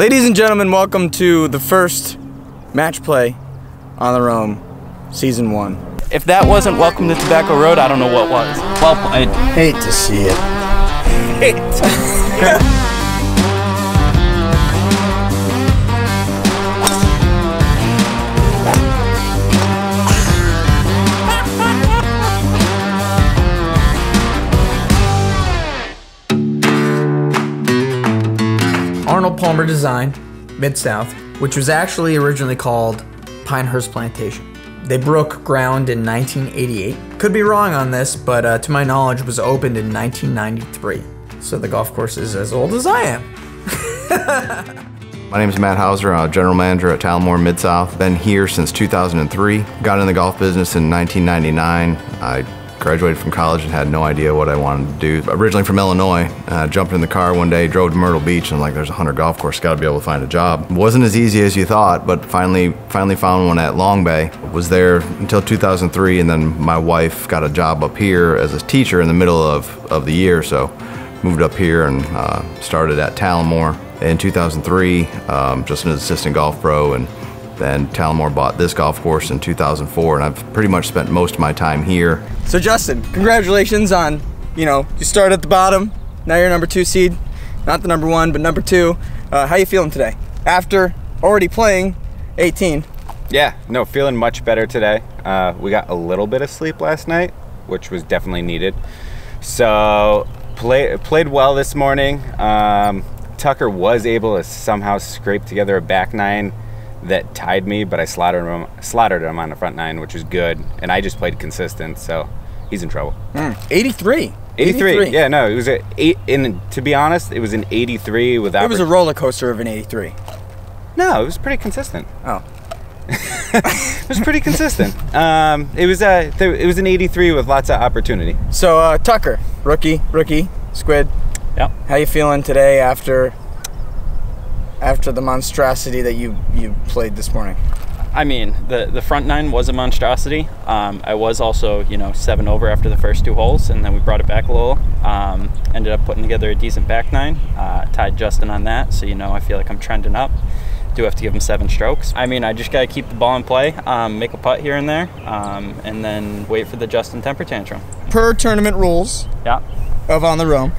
Ladies and gentlemen, welcome to the first match play on the Roam, season one. If that wasn't welcome to Tobacco Road, I don't know what was. Well, I hate to see it. Hate to see it. Arnold Palmer designed Mid South, which was actually originally called Pinehurst Plantation. They broke ground in 1988. Could be wrong on this, but to my knowledge, was opened in 1993. So the golf course is as old as I am. My name is Matt Hausser. I'm general manager at Talamore Mid South. Been here since 2003. Got in the golf business in 1999. I graduated from college and had no idea what I wanted to do. Originally from Illinois, jumped in the car one day, drove to Myrtle Beach, and like, there's 100 golf courses, gotta be able to find a job. Wasn't as easy as you thought, but finally found one at Long Bay. Was there until 2003, and then my wife got a job up here as a teacher in the middle of the year, so moved up here and started at Talamore in 2003, just an assistant golf pro, and then Talamore bought this golf course in 2004, and I've pretty much spent most of my time here. So Justin, congratulations on, you know, you started at the bottom, now you're number 2 seed, not the number 1, but number 2. How you feeling today? After already playing 18. Yeah, no, feeling much better today. We got a little bit of sleep last night, which was definitely needed. So played well this morning. Tucker was able to somehow scrape together a back nine that tied me, but I slaughtered him on the front 9, which is good, and I just played consistent, so he's in trouble. 83. Yeah, no, it was an 8, and to be honest, it was an 83 without. It was a roller coaster of an 83. No, it was pretty consistent. Oh. It was pretty consistent. It was an 83 with lots of opportunity. So Tucker, rookie, Squid. Yep. How you feeling today after the monstrosity that you played this morning? I mean, the front 9 was a monstrosity. I was also, you know, 7 over after the first 2 holes, and then we brought it back a little. Ended up putting together a decent back 9. Tied Justin on that, so, you know, I feel like I'm trending up. Do have to give him 7 strokes. I mean, I just got to keep the ball in play, make a putt here and there, and then wait for the Justin temper tantrum. Per tournament rules, yeah, of On The Roam,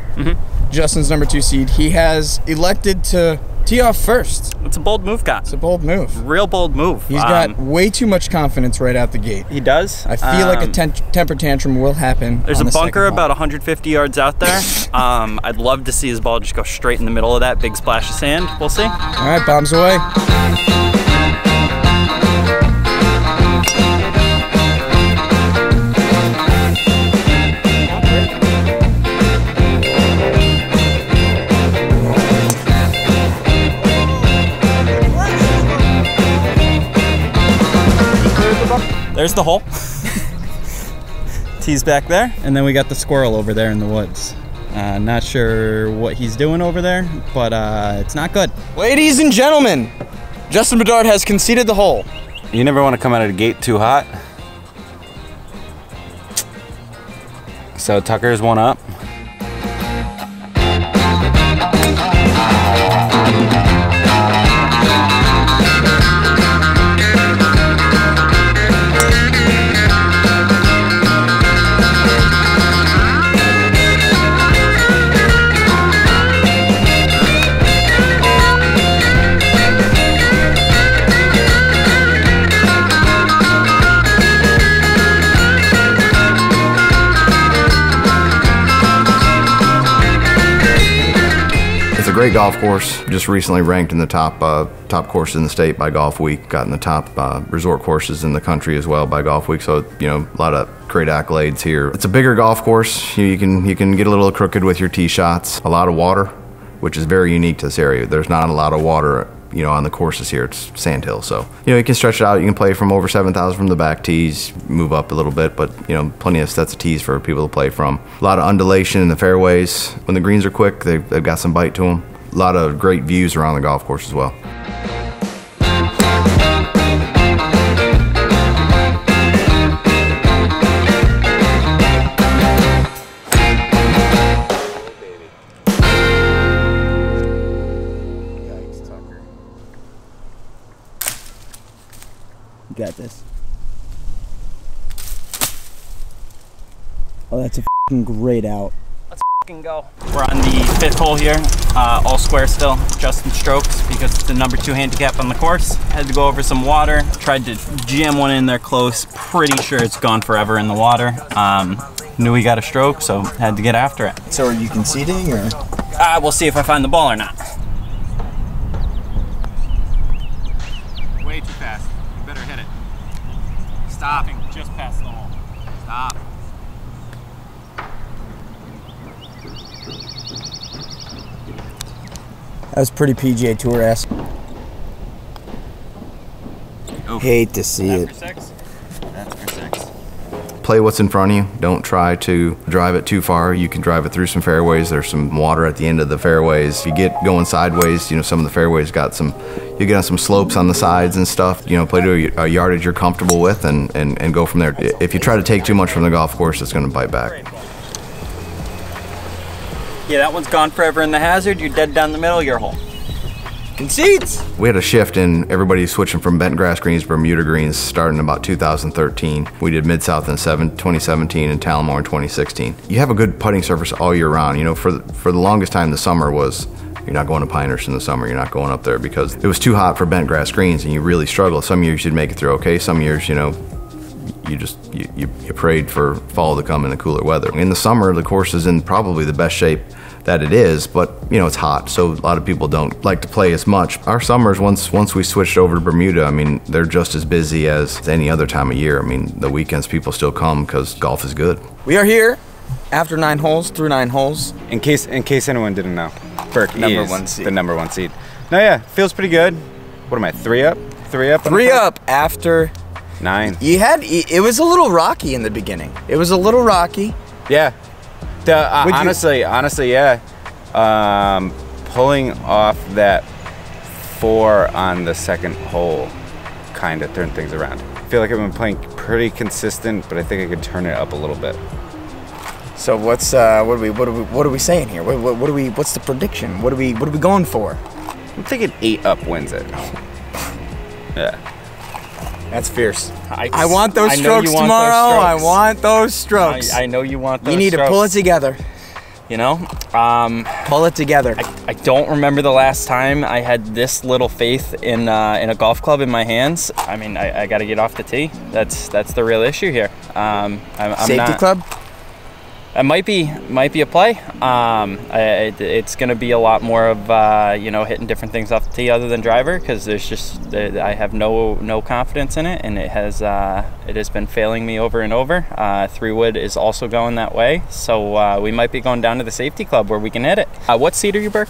Justin's number 2 seed. He has elected to tee off first. It's a bold move, guy. It's a bold move. Real bold move. He's got way too much confidence right out the gate. He does. I feel like a temper tantrum will happen. There's a bunker about 150 yards out there. I'd love to see his ball just go straight in the middle of that big splash of sand. We'll see. All right, bombs away. There's the hole. Tee's back there. And then we got the squirrel over there in the woods. Not sure what he's doing over there, but it's not good. Ladies and gentlemen, Justin Bedard has conceded the hole. You never want to come out of the gate too hot. So Tucker's 1 up. Great golf course, just recently ranked in the top courses in the state by Golf Week, got in the top resort courses in the country as well by Golf Week, so, you know, a lot of great accolades here. It's a bigger golf course. You can get a little crooked with your tee shots. A lot of water, which is very unique to this area. There's not a lot of water, you know, on the courses here. It's Sandhills, so, you know, you can stretch it out. You can play from over 7,000 from the back tees, move up a little bit, but, you know, plenty of sets of tees for people to play from. A lot of undulation in the fairways. When the greens are quick, they've got some bite to them. A lot of great views around the golf course as well. Yikes, Tucker. You got this. Oh, that's a fucking great out. Let's fucking go. We're on the fifth hole here, all square still. Justin strokes because it's the #2 handicap on the course. Had to go over some water. Tried to jam one in there close. Pretty sure it's gone forever in the water. Knew he got a stroke, so had to get after it. So are you conceding or? We'll see if I find the ball or not. Way too fast. You better hit it. Stopping just past the hole. Stop. That was pretty PGA Tour-esque. Hate to see it. That's for six. Play what's in front of you. Don't try to drive it too far. You can drive it through some fairways. There's some water at the end of the fairways. If you get going sideways, you know, some of the fairways got some, you get on some slopes on the sides and stuff. You know, play to a yardage you're comfortable with and go from there. If you try to take too much from the golf course, it's going to bite back. Yeah, that one's gone forever in the hazard. You're dead down the middle of your hole. Concedes! We had a shift in everybody switching from bent grass greens to Bermuda greens starting about 2013. We did Mid South in 2017 and Talamore in 2016. You have a good putting surface all year round. You know, for the longest time, the summer was, you're not going to Pinehurst in the summer. You're not going up there because it was too hot for bent grass greens and you really struggled. Some years you'd make it through okay. Some years, you know, you prayed for fall to come in the cooler weather. In the summer, the course is in probably the best shape that it is, but you know, it's hot, so a lot of people don't like to play as much. Our summers, once we switched over to Bermuda, I mean, they're just as busy as any other time of year. I mean, the weekends people still come because golf is good. We are here after 9 holes, through 9 holes. In case anyone didn't know, Burke number one seed. The number 1 seed. No, yeah, feels pretty good. What am I, 3 up? 3 up? 3 up after 9. It was a little rocky in the beginning. It was a little rocky. Yeah. Honestly, yeah. Pulling off that 4 on the 2nd hole kind of turned things around. I feel like I've been playing pretty consistent, but I think I could turn it up a little bit. So what's what are we saying here? What's the prediction? What are we going for? I'm thinking 8 up wins it. Yeah. That's fierce. I want those strokes tomorrow. I want those strokes. I know you want those strokes. You need to pull it together. You know? Pull it together. I don't remember the last time I had this little faith in a golf club in my hands. I mean, I got to get off the tee. That's the real issue here. Safety club? It might be a play. It's going to be a lot more of you know, hitting different things off the tee other than driver, because there's just I have no confidence in it, and it has been failing me over and over. 3 wood is also going that way, so we might be going down to the safety club where we can hit it. What seed are you, Burke?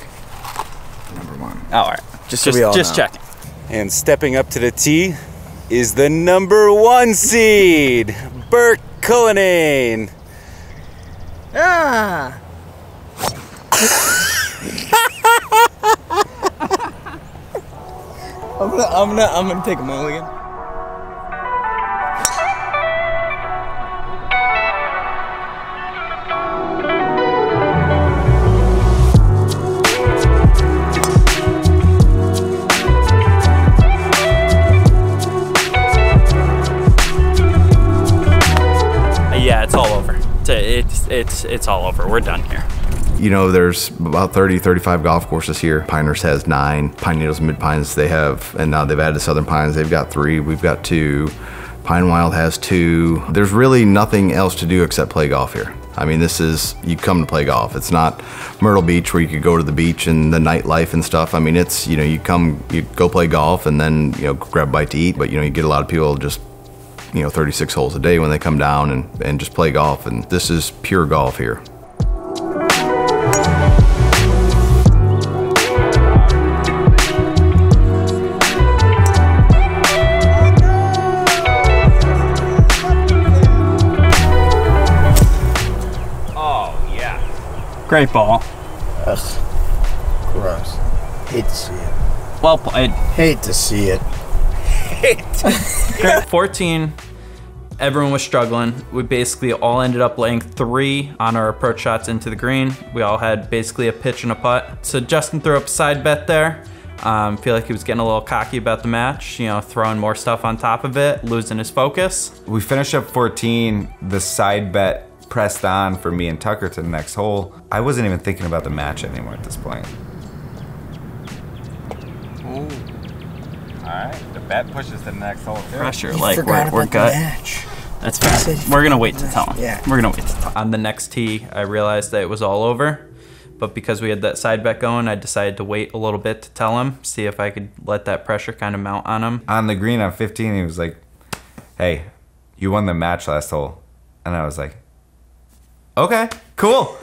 Number 1. Oh, all right, just checking. And stepping up to the tee is the number 1 seed, Burke Cullinane. Ah! I'm gonna take a mulligan. Yeah, it's all over. It's all over. We're done here. You know, there's about 30, 35 golf courses here. Pinehurst has 9. Pine Needles, Mid Pines, they have, and now they've added Southern Pines. They've got 3. We've got 2. Pine Wild has 2. There's really nothing else to do except play golf here. I mean, this is, you come to play golf. It's not Myrtle Beach where you could go to the beach and the nightlife and stuff. I mean, it's, you know, you come, you go play golf and then, you know, grab a bite to eat. But, you know, you get a lot of people just, you know, 36 holes a day when they come down and just play golf, and this is pure golf here. Oh yeah. Great ball. Ugh. Gross. Hate to see it. Well played. Hate to see it. 14, everyone was struggling. We basically all ended up laying 3 on our approach shots into the green. We all had basically a pitch and a putt. So Justin threw up a side bet there. Feel like he was getting a little cocky about the match, you know, throwing more stuff on top of it, losing his focus. We finished up 14, the side bet pressed on for me and Tucker to the next hole. I wasn't even thinking about the match anymore at this point. Ooh. All right, the bet pushes to the next hole. Pressure, like we're gut. That's fine. We're gonna wait to tell him. Yeah. We're gonna wait to tell him. On the next tee, I realized that it was all over. But because we had that side bet going, I decided to wait a little bit to tell him, see if I could let that pressure kind of mount on him. On the green on 15, he was like, hey, you won the match last hole. And I was like, okay, cool.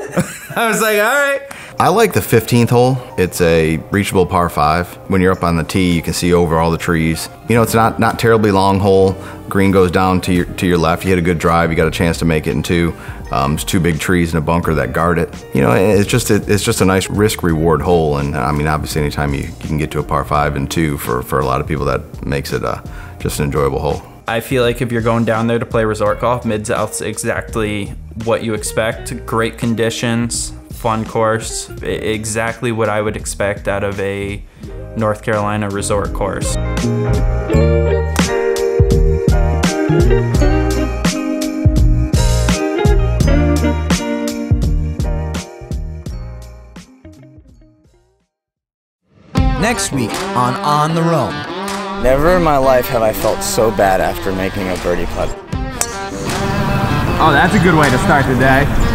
I was like, all right. I like the 15th hole. It's a reachable par 5. When you're up on the tee, you can see over all the trees. You know, it's not terribly long hole. Green goes down to your left. You hit a good drive. You got a chance to make it in 2. There's 2 big trees and a bunker that guard it. You know, it's just a nice risk-reward hole. And I mean, obviously, anytime you can get to a par 5 and 2 for a lot of people, that makes it just an enjoyable hole. I feel like if you're going down there to play resort golf, Mid South's exactly what you expect. Great conditions, fun course, exactly what I would expect out of a North Carolina resort course. Next week on The Roam. Never in my life have I felt so bad after making a birdie putt. Oh, that's a good way to start the day.